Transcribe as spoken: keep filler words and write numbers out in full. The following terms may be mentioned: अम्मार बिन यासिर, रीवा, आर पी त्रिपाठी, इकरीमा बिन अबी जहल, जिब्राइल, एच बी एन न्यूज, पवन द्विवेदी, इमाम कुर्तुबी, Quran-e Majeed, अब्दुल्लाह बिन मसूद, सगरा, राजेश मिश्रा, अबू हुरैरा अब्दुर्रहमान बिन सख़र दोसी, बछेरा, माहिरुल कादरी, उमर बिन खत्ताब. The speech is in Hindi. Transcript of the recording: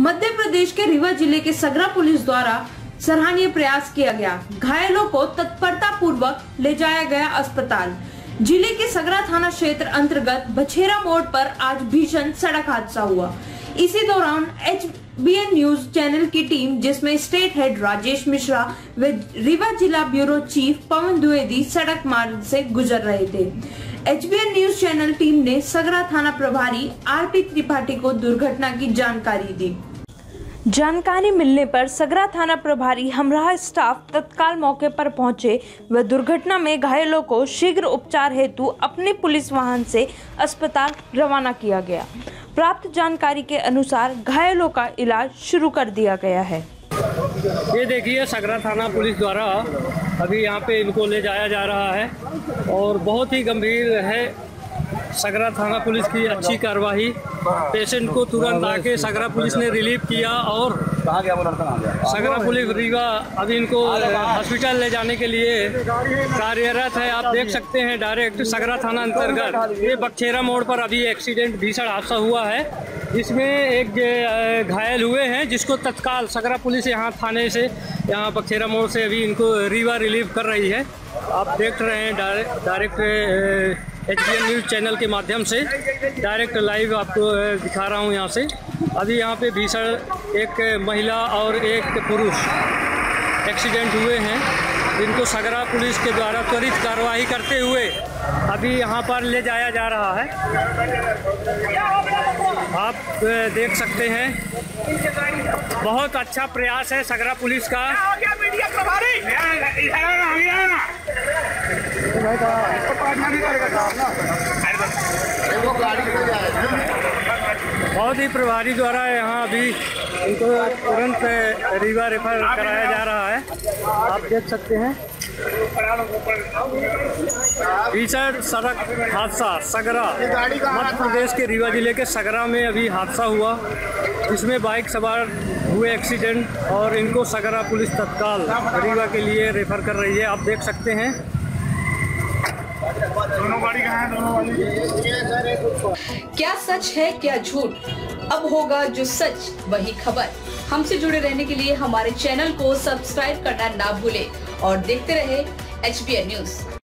मध्य प्रदेश के रीवा जिले के सगरा पुलिस द्वारा सराहनीय प्रयास किया गया। घायलों को तत्परता पूर्वक ले जाया गया अस्पताल। जिले के सगरा थाना क्षेत्र अंतर्गत बछेरा मोड़ पर आज भीषण सड़क हादसा हुआ। इसी दौरान एच बी एन न्यूज channel की टीम, जिसमें स्टेट हेड राजेश मिश्रा व रीवा जिला ब्यूरो चीफ पवन द्विवेदी सड़क मार्ग से गुजर रहे थे। एच बी एन न्यूज channel team ने सगरा थाना प्रभारी आर पी त्रिपाठी को दुर्घटना की जानकारी दी। जानकारी मिलने पर सगरा थाना प्रभारी हमराह स्टाफ तत्काल मौके पर पहुंचे व दुर्घटना में घायलों को शीघ्र उपचार हेतु अपने पुलिस वाहन से अस्पताल रवाना किया गया। प्राप्त जानकारी के अनुसार घायलों का इलाज शुरू कर दिया गया है। ये देखिए, सगरा थाना पुलिस द्वारा अभी यहाँ पे इनको ले जाया जा रहा है और बहुत ही गंभीर है। सगरा थाना पुलिस की अच्छी कार्रवाई, पेशेंट को तुरंत आके सगरा पुलिस ने रिलीव किया और सगरा पुलिस रीवा अभी इनको हॉस्पिटल ले जाने के लिए कार्यरत है। आप देख सकते हैं, डायरेक्ट सगरा थाना अंतर्गत ये बछेरा मोड़ पर अभी एक्सीडेंट भीषण हादसा हुआ है, जिसमें एक घायल हुए हैं, जिसको तत्काल सगरा पुलिस यहाँ थाने से, यहाँ बछेरा मोड़ से अभी इनको रीवा रिलीव कर रही है। आप देख रहे हैं direct H B N news channel के माध्यम से डायरेक्ट लाइव आपको दिखा रहा हूं। यहां से अभी यहां पे भीषण एक महिला और एक पुरुष एक्सीडेंट हुए हैं, जिनको सगरा पुलिस के द्वारा त्वरित कार्रवाई करते हुए अभी यहां पर ले जाया जा रहा है। आप देख सकते हैं, बहुत अच्छा प्रयास है सगरा पुलिस का। बहुत ही प्रभारी द्वारा यहाँ अभी इनको तुरंत रीवा रेफर कराया जा रहा है। आप देख सकते हैं, भीषण सड़क हादसा सगरा, मध्य प्रदेश के रीवा जिले के सगरा में अभी हादसा हुआ, जिसमें बाइक सवार हुए एक्सीडेंट और इनको सगरा पुलिस तत्काल रीवा के लिए रेफर कर रही है। आप देख सकते हैं। दोनों गाड़ी कहाँ है? दोनों क्या सच है, क्या झूठ? अब होगा जो सच वही खबर। हमसे जुड़े रहने के लिए हमारे चैनल को सब्सक्राइब करना ना भूले और देखते रहे एच बी एन न्यूज।